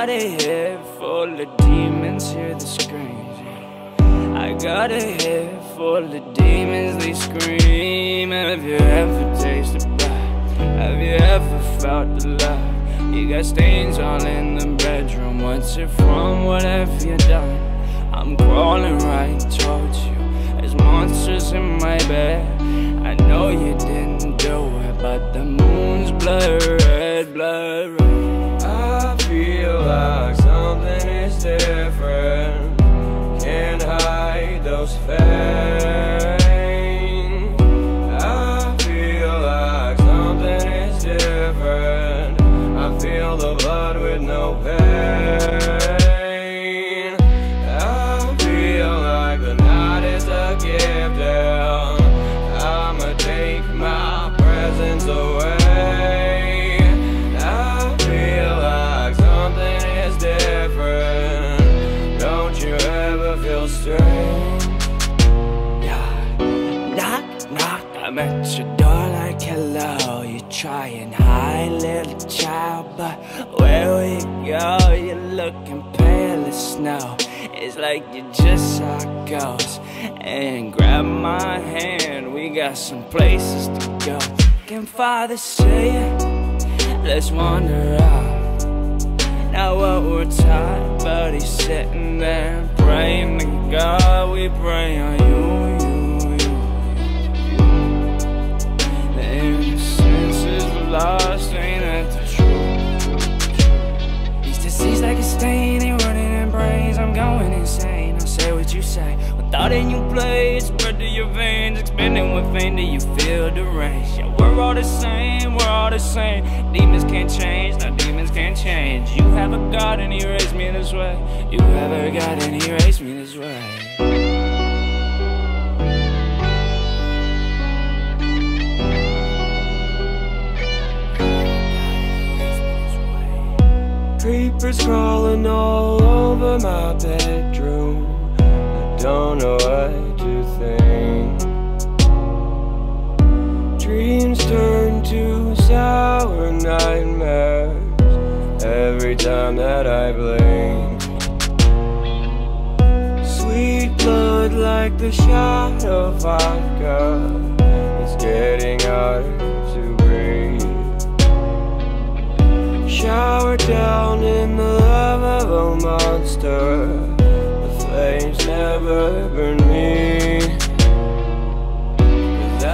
got a head full of demons, hear the screams. I got a head full of demons, they scream. Have you ever tasted blood? Have you ever felt the love? You got stains all in the bedroom. What's it from? What have you done? I'm crawling right towards you. There's monsters in my bed. I know you didn't do it, but the moon's blood red, blood red. I feel like something is different. Can't hide those fangs. I feel like something is different. I feel the blood with no pain. I'ma take my presence away. I feel like something is different. Don't you ever feel strange? Yeah. Knock, knock, I'm at your door like hello. You try and hide, little child, but where we go, you're looking pale as snow. It's like you just saw ghosts and grab my hand. We got some places to go. Can Father say it? Let's wander out. Now what we're taught, but he's sitting there praying to God. We pray on you. The innocences we've lost, ain't that the truth? These disease like a stain, ain't running. I'm going insane, I'll say what you say. Without a new play, spread through your veins, expanding with pain, do you feel the range? Yeah, we're all the same, we're all the same. Demons can't change, no demons can't change. You haven't got any, raised me this way. You haven't got any, raised me this way. Creepers crawling all over my bedroom. I don't know what to think. Dreams turn to sour nightmares every time that I blink. Sweet blood like the shot of vodka. It's getting hard to breathe. Showered down in the love of a monster. The flames never burn me. 'Cause I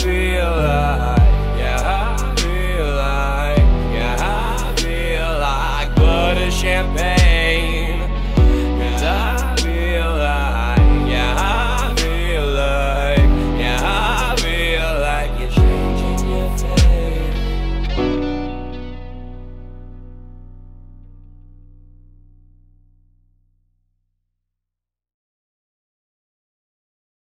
feel like, yeah, I feel like, yeah, I feel like blood and champagne.